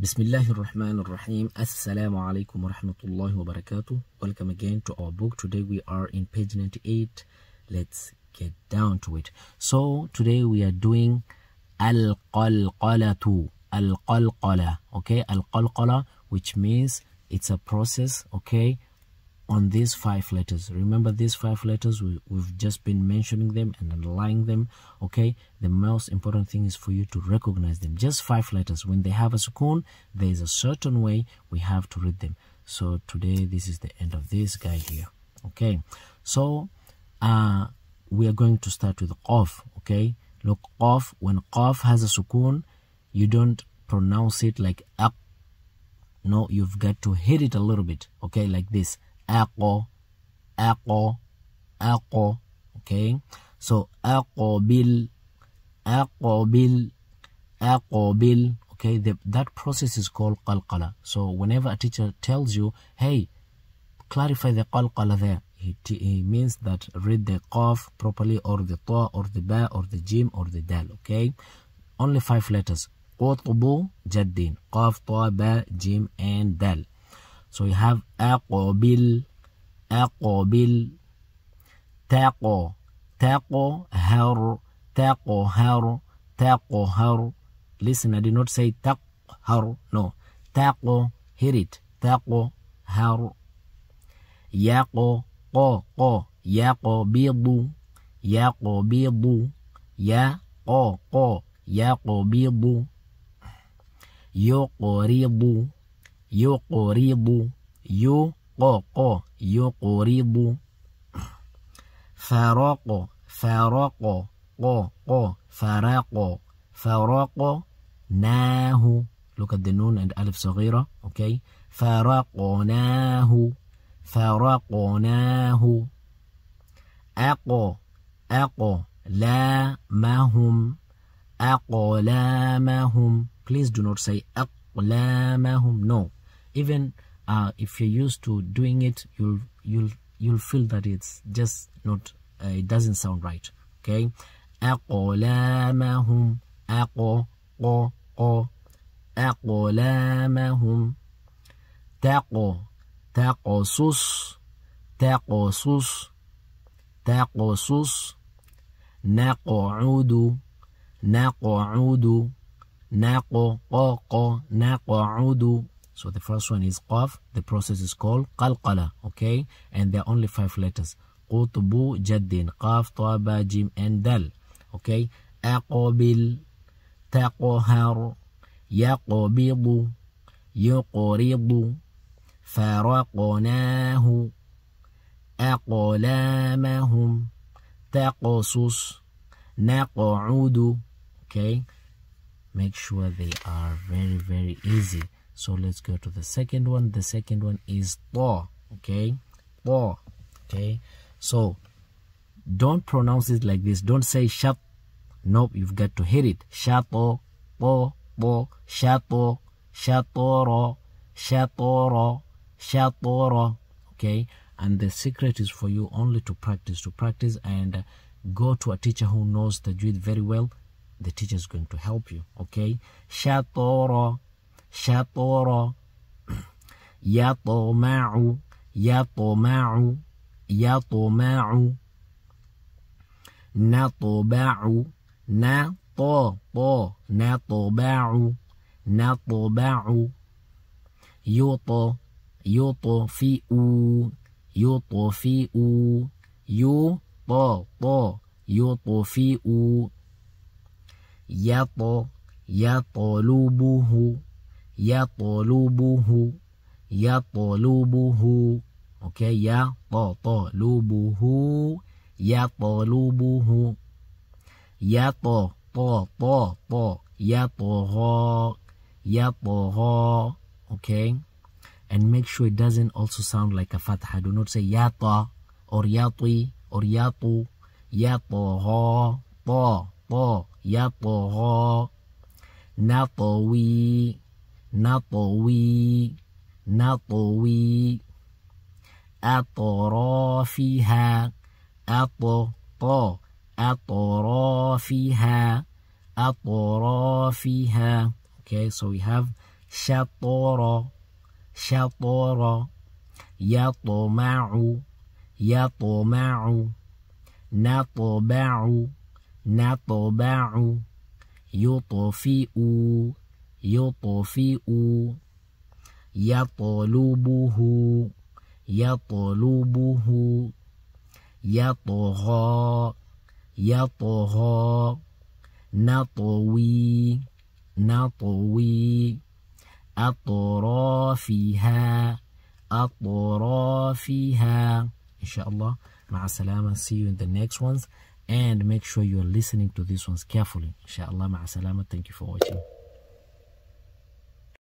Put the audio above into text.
Bismillah ar-Rahman ar-Rahim. Assalamu alaikum warahmatullahi wabarakatuh. Welcome again to our book. Today we are in page 98. Let's get down to it. So today we are doing Al-Qalqalah. Al-Qalqalah. Okay, Al-Qalqalah, which means it's a process, okay, on these five letters. Remember these five letters, we've just been mentioning them and underlying them, okay? The most important thing is for you to recognize them. Just five letters. When they have a sukun, there is a certain way we have to read them. So today, this is the end of this guide here, okay? So we are going to start with qaf, okay? Look, qaf, when qaf has a sukun, you don't pronounce it like aq. No, you've got to hit it a little bit, okay? Like this. Aqo, aqo, aqo, okay? So, aqobil, aqobil, aqobil, okay? That process is called qalqala. So, whenever a teacher tells you, hey, clarify the qalqala there, he means that read the qaf properly, or the ta, or the ba, or the jim, or the dal, okay? Only five letters. Qutbu jaddin, qaf, ta, ba, jim, and dal. So you have aqobil, aqobil, taqo, taqo, har, taqo, har, taqo, har. Listen, I did not say taq, har, no. Taqo, hear it, taqo, har. Yaqo, qo, qo, yaqobidu, yaqobidu, yaqo, qo, yaqobidu, yoqoridu. يقرب يقق يقرب فرق فرق قق فرق فرق ناه. Look at the noon and alif صغيرة, okay? فرقناه فرقناه أق أق لامهم أقلامهم. Please do not say أقلامهم, no. Even if you're used to doing it, you'll feel that it's just not, it doesn't sound right, okay? أقلامهم أقو قو قو أقلامهم تقو تقصص تقصص تقصص نقعد نقعد نقو قو نقعد. So the first one is qaf. The process is called qalqala, okay? And there are only five letters. Qutbu jaddin, qaf, ta, ba, jim, and dal, okay? Aqobil, taqohar, yaqobidu, yuqoridu, faraqonahu, aqolamahum, taqosus, naqoudu, okay? Make sure they are very, very easy. So let's go to the second one. The second one is ta, okay? Ta, okay? So don't pronounce it like this. Don't say shat. Nope, you've got to hit it. Shato, po, po, shato, shatoro, shatoro, shatoro, okay? And the secret is for you only to practice and go to a teacher who knows Tajweed very well. The teacher is going to help you, okay? Shatoro. شطورا يطمع يطمع يطمع نطبع نطبع نطبع نطبع يطفئ يطفئ يطفئ يطفئ يطلبه يطلبه يطلبه, okay, يطلبه يطلبه يطلبه يطلبه يطلبه, okay? And make sure it doesn't also sound like a fatha. Do not say yata or yati or yatu. يطلبه يطلبه يطلبه نطوي نطوي نطوي أطرافها أطط أطرافها أطرافها, okay? So we have شطر شطر يطمع يطمع نطبع نطبع يطفئ يطفئ يطلبه يطلبه يطغى يطغى نطوي نطوي أطرافها أطرافها. Insha'Allah, ma'a salama. See you in the next ones, and make sure you're listening to these ones carefully. Insha'Allah, ma'a salama. Thank you for watching.